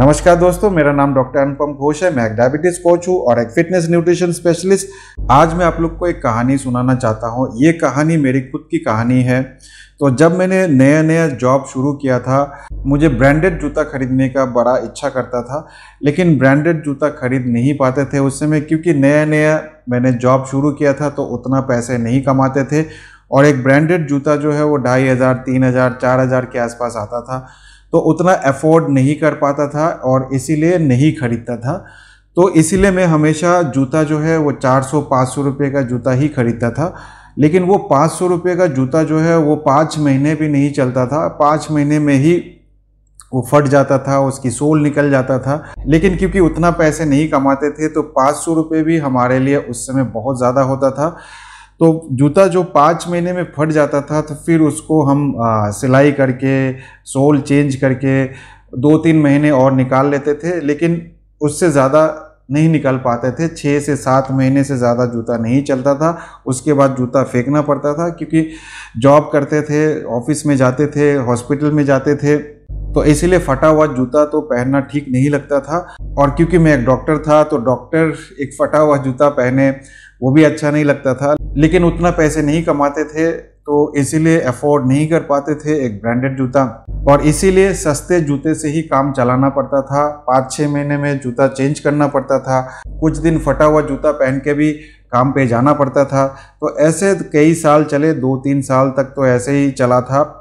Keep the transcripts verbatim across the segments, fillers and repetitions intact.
नमस्कार दोस्तों, मेरा नाम डॉक्टर अनुपम घोष है। मैं एक डायबिटीज कोच हूँ और एक फिटनेस न्यूट्रिशन स्पेशलिस्ट। आज मैं आप लोग को एक कहानी सुनाना चाहता हूँ। ये कहानी मेरी खुद की कहानी है। तो जब मैंने नया नया जॉब शुरू किया था, मुझे ब्रांडेड जूता खरीदने का बड़ा इच्छा करता था, लेकिन ब्रांडेड जूता खरीद नहीं पाते थे उस समय, क्योंकि नया नया मैंने जॉब शुरू किया था तो उतना पैसे नहीं कमाते थे। और एक ब्रांडेड जूता जो है वो ढाई हज़ार तीन हज़ार चार हज़ार के आसपास आता था, तो उतना अफोर्ड नहीं कर पाता था और इसीलिए नहीं खरीदता था। तो इसीलिए मैं हमेशा जूता जो है वो चार सौ पाँच सौ रुपये का जूता ही खरीदता था। लेकिन वो पाँच सौ रुपये का जूता जो है वो पाँच महीने भी नहीं चलता था। पाँच महीने में ही वो फट जाता था, उसकी सोल निकल जाता था। लेकिन क्योंकि उतना पैसे नहीं कमाते थे तो पाँच सौ रुपये भी हमारे लिए उस समय बहुत ज़्यादा होता था। तो जूता जो पाँच महीने में फट जाता था तो फिर उसको हम आ, सिलाई करके सोल चेंज करके दो तीन महीने और निकाल लेते थे, लेकिन उससे ज़्यादा नहीं निकाल पाते थे। छः से सात महीने से ज़्यादा जूता नहीं चलता था। उसके बाद जूता फेंकना पड़ता था, क्योंकि जॉब करते थे, ऑफिस में जाते थे, हॉस्पिटल में जाते थे, तो इसीलिए फटा हुआ जूता तो पहनना ठीक नहीं लगता था। और क्योंकि मैं एक डॉक्टर था तो डॉक्टर एक फटा हुआ जूता पहने वो भी अच्छा नहीं लगता था। लेकिन उतना पैसे नहीं कमाते थे तो इसीलिए अफोर्ड नहीं कर पाते थे एक ब्रांडेड जूता, और इसीलिए सस्ते जूते से ही काम चलाना पड़ता था। पाँच छः महीने में जूता चेंज करना पड़ता था, कुछ दिन फटा हुआ जूता पहन के भी काम पे जाना पड़ता था। तो ऐसे कई साल चले, दो तीन साल तक तो ऐसे ही चला था।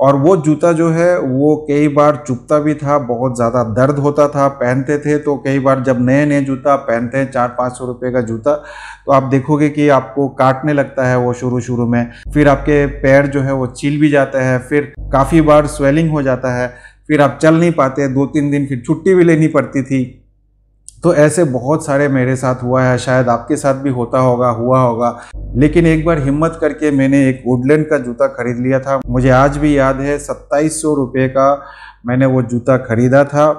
और वो जूता जो है वो कई बार चुभता भी था, बहुत ज़्यादा दर्द होता था पहनते थे तो। कई बार जब नए नए जूता पहनते हैं, चार पाँच सौ रुपये का जूता, तो आप देखोगे कि आपको काटने लगता है वो शुरू शुरू में, फिर आपके पैर जो है वो चील भी जाता है, फिर काफ़ी बार स्वेलिंग हो जाता है, फिर आप चल नहीं पाते, दो तीन दिन फिर छुट्टी भी लेनी पड़ती थी। तो ऐसे बहुत सारे मेरे साथ हुआ है, शायद आपके साथ भी होता होगा, हुआ होगा। लेकिन एक बार हिम्मत करके मैंने एक वुडलैंड का जूता खरीद लिया था। मुझे आज भी याद है, सत्ताईस सौ रुपये का मैंने वो जूता खरीदा था।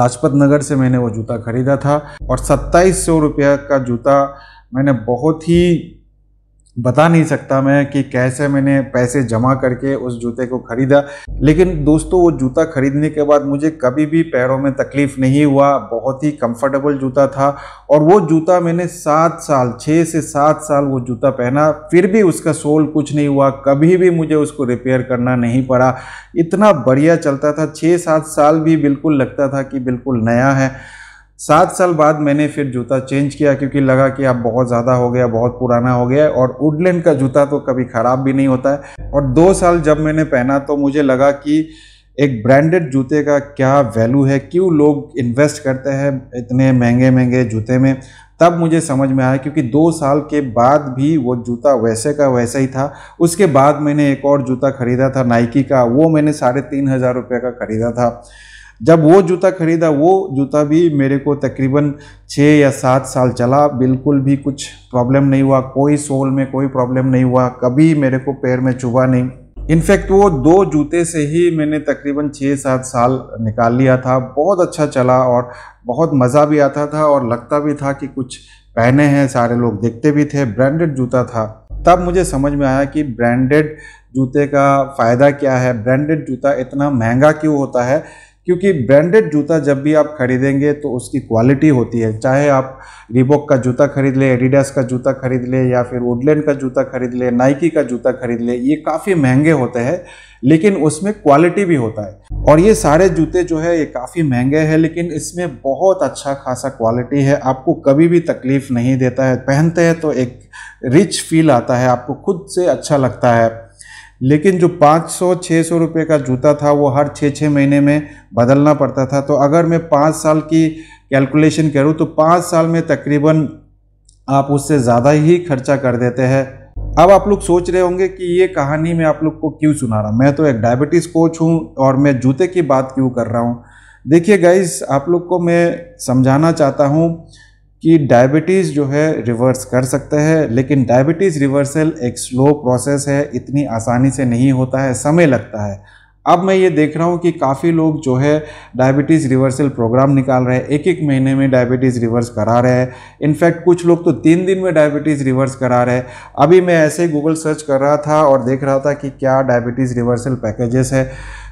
लाजपत नगर से मैंने वो जूता खरीदा था और सत्ताईस सौ रुपये का जूता मैंने बहुत ही, बता नहीं सकता मैं कि कैसे मैंने पैसे जमा करके उस जूते को ख़रीदा। लेकिन दोस्तों, वो जूता ख़रीदने के बाद मुझे कभी भी पैरों में तकलीफ़ नहीं हुआ, बहुत ही कंफर्टेबल जूता था। और वो जूता मैंने सात साल छः से सात साल वो जूता पहना, फिर भी उसका सोल कुछ नहीं हुआ, कभी भी मुझे उसको रिपेयर करना नहीं पड़ा। इतना बढ़िया चलता था, छः सात साल भी बिल्कुल लगता था कि बिल्कुल नया है। सात साल बाद मैंने फिर जूता चेंज किया, क्योंकि लगा कि अब बहुत ज़्यादा हो गया, बहुत पुराना हो गया। और वुडलैंड का जूता तो कभी ख़राब भी नहीं होता है। और दो साल जब मैंने पहना तो मुझे लगा कि एक ब्रांडेड जूते का क्या वैल्यू है, क्यों लोग इन्वेस्ट करते हैं इतने महंगे महंगे जूते में। तब मुझे समझ में आया, क्योंकि दो साल के बाद भी वो जूता वैसे का वैसा ही था। उसके बाद मैंने एक और जूता ख़रीदा था, नाइकी का, वो मैंने साढ़े तीन हज़ार रुपये का ख़रीदा था। जब वो जूता ख़रीदा, वो जूता भी मेरे को तकरीबन छः या सात साल चला, बिल्कुल भी कुछ प्रॉब्लम नहीं हुआ, कोई सोल में कोई प्रॉब्लम नहीं हुआ, कभी मेरे को पैर में चुभा नहीं। इनफैक्ट वो दो जूते से ही मैंने तकरीबन छः सात साल निकाल लिया था। बहुत अच्छा चला और बहुत मज़ा भी आता था और लगता भी था कि कुछ पहने हैं, सारे लोग देखते भी थे, ब्रांडेड जूता था। तब मुझे समझ में आया कि ब्रांडेड जूते का फ़ायदा क्या है, ब्रांडेड जूता इतना महंगा क्यों होता है। क्योंकि ब्रांडेड जूता जब भी आप खरीदेंगे तो उसकी क्वालिटी होती है, चाहे आप रिबोक का जूता खरीद ले, एडिडास का जूता खरीद ले, या फिर वुडलैंड का जूता खरीद ले, नाइकी का जूता खरीद ले, ये काफ़ी महंगे होते हैं लेकिन उसमें क्वालिटी भी होता है। और ये सारे जूते जो है ये काफ़ी महंगे हैं, लेकिन इसमें बहुत अच्छा खासा क्वालिटी है, आपको कभी भी तकलीफ़ नहीं देता है। पहनते हैं तो एक रिच फील आता है, आपको खुद से अच्छा लगता है। लेकिन जो पाँच सौ छह सौ रुपये का जूता था वो हर छः छः महीने में बदलना पड़ता था। तो अगर मैं पाँच साल की कैलकुलेशन करूँ तो पाँच साल में तकरीबन आप उससे ज़्यादा ही खर्चा कर देते हैं। अब आप लोग सोच रहे होंगे कि ये कहानी मैं आप लोग को क्यों सुना रहा हूँ, मैं तो एक डायबिटीज़ कोच हूँ और मैं जूते की बात क्यों कर रहा हूँ। देखिए गाइस, आप लोग को मैं समझाना चाहता हूँ कि डायबिटीज़ जो है रिवर्स कर सकते हैं, लेकिन डायबिटीज़ रिवर्सल एक स्लो प्रोसेस है, इतनी आसानी से नहीं होता है, समय लगता है। अब मैं ये देख रहा हूँ कि काफ़ी लोग जो है डायबिटीज़ रिवर्सल प्रोग्राम निकाल रहे हैं, एक एक महीने में डायबिटीज़ रिवर्स करा रहे हैं। इनफैक्ट कुछ लोग तो तीन दिन में डायबिटीज़ रिवर्स करा रहे हैं। अभी मैं ऐसे ही गूगल सर्च कर रहा था और देख रहा था कि क्या डायबिटीज़ रिवर्सल पैकेजेस है,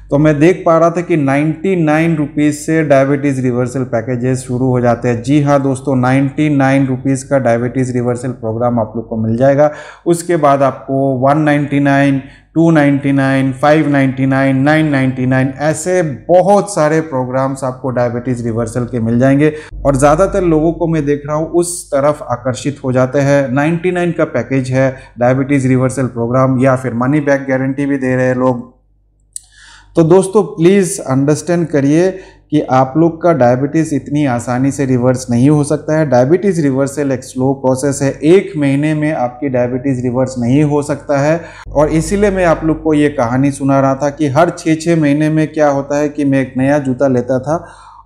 तो मैं देख पा रहा था कि नाइन्टी नाइन रुपीज़ से डायबिटीज़ रिवर्सल पैकेजेस शुरू हो जाते हैं। जी हाँ दोस्तों, नाइन्टी नाइन रुपीज़ का डायबिटीज़ रिवर्सल प्रोग्राम आप लोग को मिल जाएगा। उसके बाद आपको one ninety nine, two ninety nine, five ninety nine, nine ninety nine ऐसे बहुत सारे प्रोग्राम्स आपको डायबिटीज़ रिवर्सल के मिल जाएंगे और ज़्यादातर लोगों को मैं देख रहा हूँ उस तरफ आकर्षित हो जाते हैं। नाइन्टी नाइन का पैकेज है डायबिटीज़ रिवर्सल प्रोग्राम, या फिर मनी बैक गारंटी भी दे रहे हैं लोग। तो दोस्तों प्लीज़ अंडरस्टैंड करिए कि आप लोग का डायबिटीज़ इतनी आसानी से रिवर्स नहीं हो सकता है। डायबिटीज़ रिवर्सल एक स्लो प्रोसेस है, एक महीने में आपकी डायबिटीज़ रिवर्स नहीं हो सकता है। और इसीलिए मैं आप लोग को ये कहानी सुना रहा था कि हर छः छः महीने में क्या होता है कि मैं एक नया जूता लेता था,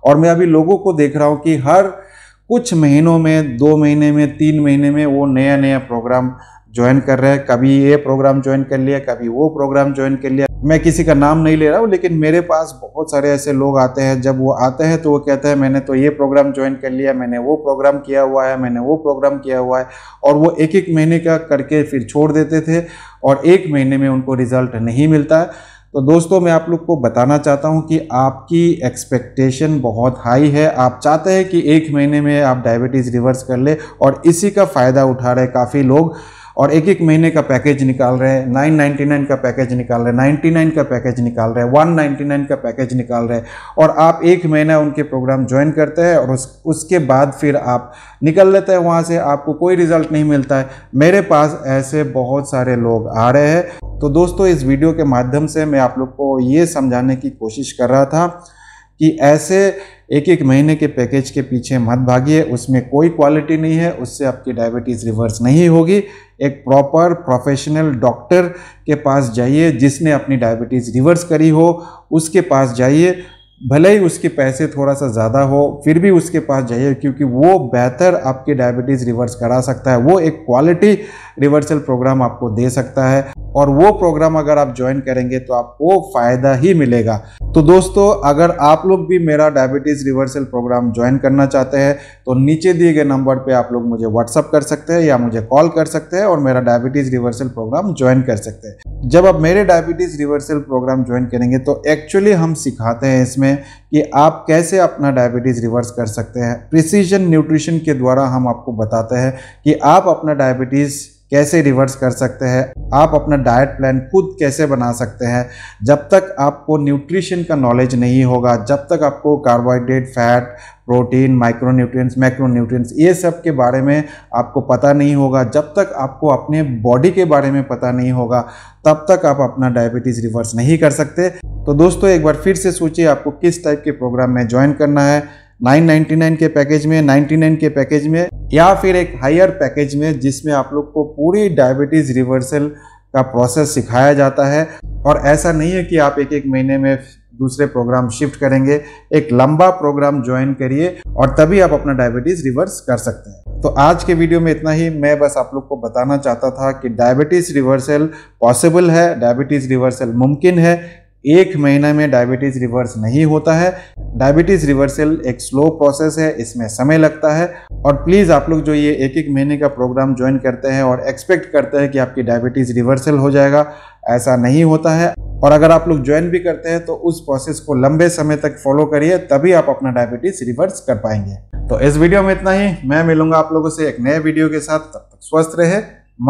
और मैं अभी लोगों को देख रहा हूँ कि हर कुछ महीनों में, दो महीने में, तीन महीने में वो नया नया प्रोग्राम ज्वाइन कर रहे हैं। कभी ये प्रोग्राम ज्वाइन कर लिया, कभी वो प्रोग्राम ज्वाइन कर लिया। मैं किसी का नाम नहीं ले रहा हूँ, लेकिन मेरे पास बहुत सारे ऐसे लोग आते हैं, जब वो आते हैं तो वो कहते हैं मैंने तो ये प्रोग्राम ज्वाइन कर लिया, मैंने वो प्रोग्राम किया हुआ है, मैंने वो प्रोग्राम किया हुआ है, और वो एक एक महीने का करके फिर छोड़ देते थे और एक महीने में उनको रिजल्ट नहीं मिलता है। तो दोस्तों मैं आप लोग को बताना चाहता हूं कि आपकी एक्सपेक्टेशन बहुत हाई है, आप चाहते हैं कि एक महीने में आप डायबिटीज़ रिवर्स कर ले, और इसी का फ़ायदा उठा रहे काफ़ी लोग और एक एक महीने का पैकेज निकाल रहे हैं। नाइन नाइन्टी नाइन का पैकेज निकाल रहे हैं, नाइन्टी नाइन का पैकेज निकाल रहे हैं, वन नाइन्टी नाइन का पैकेज निकाल रहे हैं, और आप एक महीना उनके प्रोग्राम ज्वाइन करते हैं और उस उसके बाद फिर आप निकल लेते हैं वहाँ से, आपको कोई रिजल्ट नहीं मिलता है। मेरे पास ऐसे बहुत सारे लोग आ रहे हैं। तो दोस्तों इस वीडियो के माध्यम से मैं आप लोग को ये समझाने की कोशिश कर रहा था कि ऐसे एक एक महीने के पैकेज के पीछे मत भागिए, उसमें कोई क्वालिटी नहीं है, उससे आपकी डायबिटीज़ रिवर्स नहीं होगी। एक प्रॉपर प्रोफेशनल डॉक्टर के पास जाइए, जिसने अपनी डायबिटीज़ रिवर्स करी हो उसके पास जाइए, भले ही उसके पैसे थोड़ा सा ज़्यादा हो फिर भी उसके पास जाइए, क्योंकि वो बेहतर आपकी डायबिटीज़ रिवर्स करा सकता है। वो एक क्वालिटी रिवर्सल प्रोग्राम आपको दे सकता है, और वो प्रोग्राम अगर आप ज्वाइन करेंगे तो आपको फ़ायदा ही मिलेगा। तो दोस्तों अगर आप लोग भी मेरा डायबिटीज़ रिवर्सल प्रोग्राम ज्वाइन करना चाहते हैं तो नीचे दिए गए नंबर पर आप लोग मुझे व्हाट्सअप कर सकते हैं या मुझे कॉल कर सकते हैं और मेरा डायबिटीज़ रिवर्सल प्रोग्राम ज्वाइन कर सकते हैं। जब आप मेरे डायबिटीज़ रिवर्सल प्रोग्राम ज्वाइन करेंगे तो एक्चुअली हम सिखाते हैं इसमें कि आप कैसे अपना डायबिटीज़ रिवर्स कर सकते हैं। प्रिसीजन न्यूट्रिशन के द्वारा हम आपको बताते हैं कि आप अपना डायबिटीज़ कैसे रिवर्स कर सकते हैं, आप अपना डाइट प्लान खुद कैसे बना सकते हैं। जब तक आपको न्यूट्रिशन का नॉलेज नहीं होगा, जब तक आपको carbohydrate, fat, protein, micronutrients, macronutrients ये सब के बारे में आपको पता नहीं होगा, जब तक आपको अपने बॉडी के बारे में पता नहीं होगा, तब तक आप अपना डायबिटीज़ रिवर्स नहीं कर सकते। तो दोस्तों एक बार फिर से सोचिए आपको किस टाइप के प्रोग्राम में ज्वाइन करना है, नाइन नाइन्टी नाइन के पैकेज में, नाइन्टी नाइन के पैकेज में, या फिर एक हायर पैकेज में जिसमें आप लोग को पूरी डायबिटीज़ रिवर्सल का प्रोसेस सिखाया जाता है। और ऐसा नहीं है कि आप एक एक महीने में दूसरे प्रोग्राम शिफ्ट करेंगे, एक लंबा प्रोग्राम ज्वाइन करिए और तभी आप अपना डायबिटीज़ रिवर्स कर सकते हैं। तो आज के वीडियो में इतना ही। मैं बस आप लोग को बताना चाहता था कि डायबिटीज़ रिवर्सल पॉसिबल है, डायबिटीज़ रिवर्सल मुमकिन है। एक महीने में डायबिटीज़ रिवर्स नहीं होता है। डायबिटीज़ रिवर्सल एक स्लो प्रोसेस है, इसमें समय लगता है। और प्लीज़ आप लोग जो ये एक एक महीने का प्रोग्राम ज्वाइन करते हैं और एक्सपेक्ट करते हैं कि आपकी डायबिटीज़ रिवर्सल हो जाएगा, ऐसा नहीं होता है। और अगर आप लोग ज्वाइन भी करते हैं तो उस प्रोसेस को लंबे समय तक फॉलो करिए, तभी आप अपना डायबिटीज़ रिवर्स कर पाएंगे। तो इस वीडियो में इतना ही। मैं मिलूंगा आप लोगों से एक नए वीडियो के साथ। तब तक स्वस्थ रहे,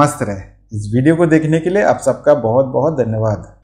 मस्त रहे। इस वीडियो को देखने के लिए आप सबका बहुत बहुत धन्यवाद।